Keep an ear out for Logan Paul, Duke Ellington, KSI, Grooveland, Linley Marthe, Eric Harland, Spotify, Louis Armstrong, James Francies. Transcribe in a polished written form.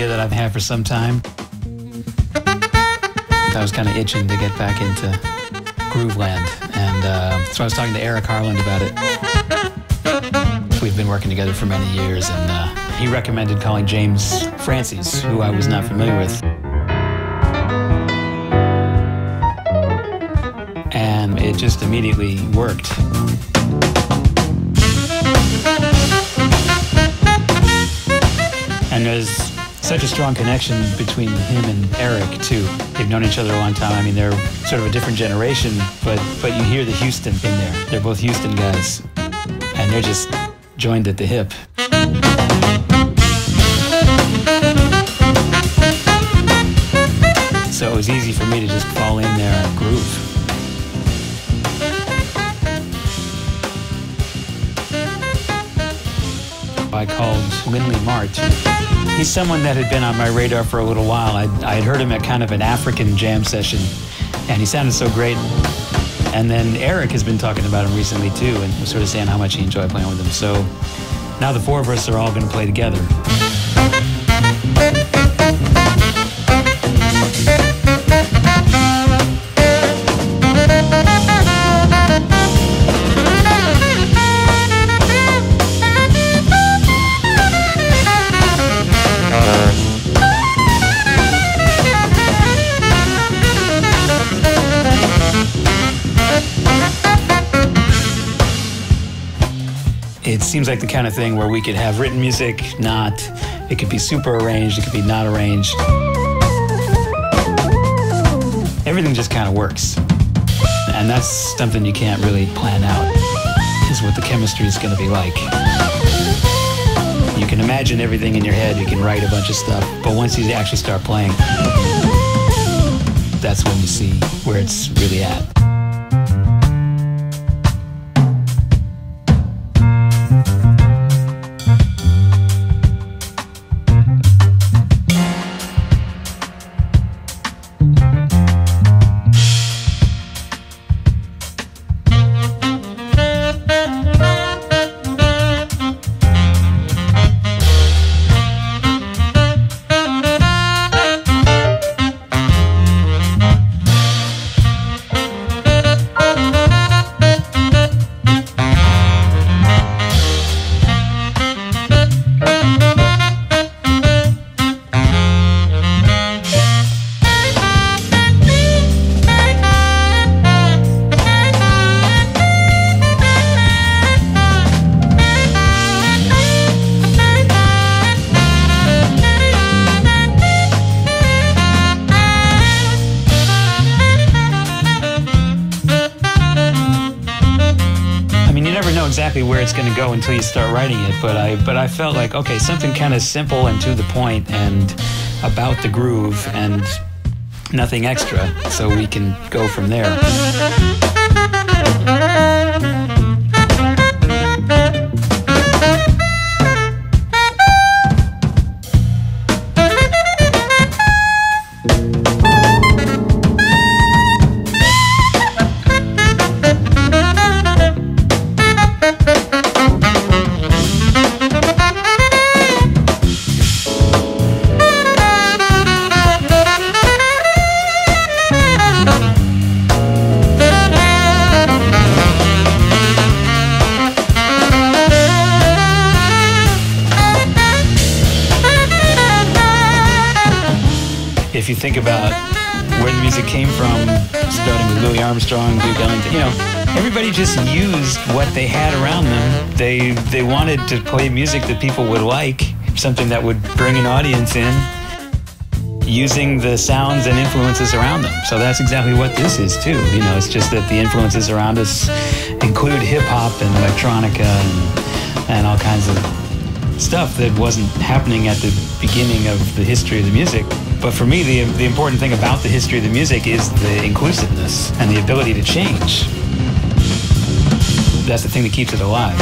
idea that I've had for some time. I was kind of itching to get back into Grooveland, and so I was talking to Eric Harland about it. We've been working together for many years, and he recommended calling James Francies, who I was not familiar with. And it just immediately worked. And there's such a strong connection between him and Eric, too. They've known each other a long time. I mean, they're sort of a different generation, but you hear the Houston in there. They're both Houston guys, and they're just joined at the hip. So it was easy for me to just fall in there and groove. I called Linley Marthe. He's someone that had been on my radar for a little while. I had heard him at kind of an African jam session, and he sounded so great. And then Eric has been talking about him recently, too, and was sort of saying how much he enjoyed playing with him. So now the four of us are all going to play together. It seems like the kind of thing where we could have written music, not. It could be super arranged, it could be not arranged. Everything just kind of works. And that's something you can't really plan out, is what the chemistry is going to be like. You can imagine everything in your head, you can write a bunch of stuff, but once you actually start playing, that's when you see where it's really at. Exactly where it's going to go until you start writing it, but I felt like, okay, something kind of simple and to the point and about the groove and nothing extra, so we can go from there. If you think about where the music came from, starting with Louis Armstrong, Duke Ellington, you know, everybody just used what they had around them. They wanted to play music that people would like, something that would bring an audience in, using the sounds and influences around them. So that's exactly what this is, too. You know, it's just that the influences around us include hip-hop and electronica and all kinds of stuff that wasn't happening at the beginning of the history of the music. But for me, the important thing about the history of the music is the inclusiveness and the ability to change. That's the thing that keeps it alive.